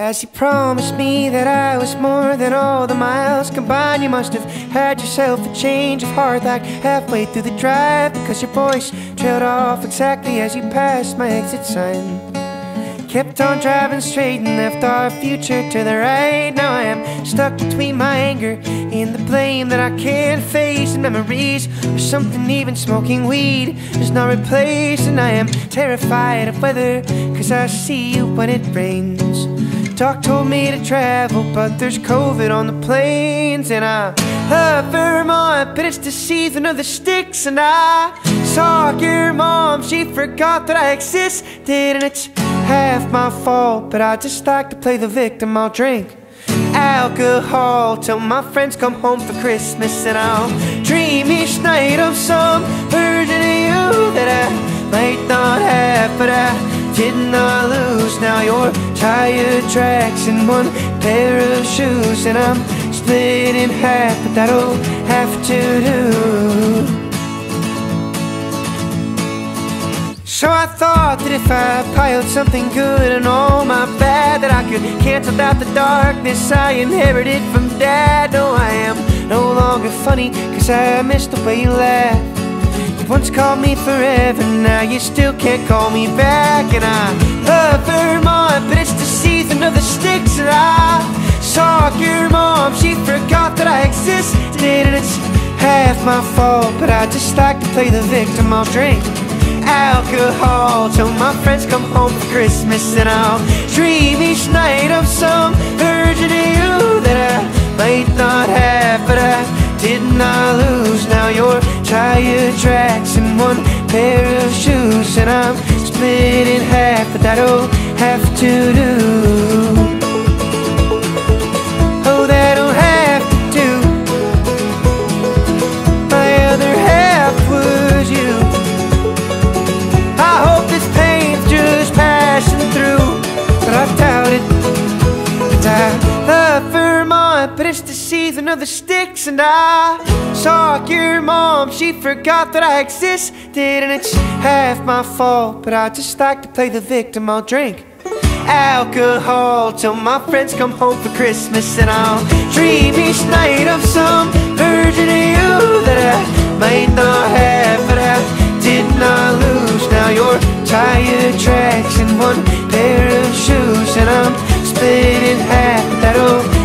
As you promised me that I was more than all the miles combined, you must have had yourself a change of heart like halfway through the drive, because your voice trailed off exactly as you passed my exit sign. Kept on driving straight and left our future to the right. Now I am stuck between my anger and the blame that I can't face, and memories or something, even smoking weed is not replaced. And I am terrified of weather, cause I see you when it rains. Doc told me to travel, but there's COVID on the planes. And I love Vermont, but it's the season of the sticks. And I saw your mom, she forgot that I existed. And it's half my fault, but I just like to play the victim. I'll drink alcohol till my friends come home for Christmas. And I'll dream each night of some version of you that I might not have, but I did not lose. Now your tire tracks and one pair of shoes, and I'm split in half, but that'll have to do. So I thought that if I piled something good and all my bad, that I could cancel out the darkness I inherited from Dad. No, I am no longer funny, cause I miss the way you laugh. You once called me forever, now you still can't call me back. And I love Vermont, but it's the season of the sticks. And I saw your mom, she forgot that I existed. And it's half my fault, but I just like to play the victim. I'll drink alcohol till my friends come home for Christmas. And I'll dream each night of some version of you that I might not have, but I did not lose. Now your tire tracks and one pair of shoes, and I'm split in half, but that'll have to do. Oh, that'll have to do. My other half was you. But it's the season of the sticks. And I saw your mom, she forgot that I existed. And it's half my fault, but I just like to play the victim. I'll drink alcohol till my friends come home for Christmas. And I'll dream each night of some version of you that I might not have, but I did not lose. Now your tire tracks and one pair of shoes, and I'm split in half, that'll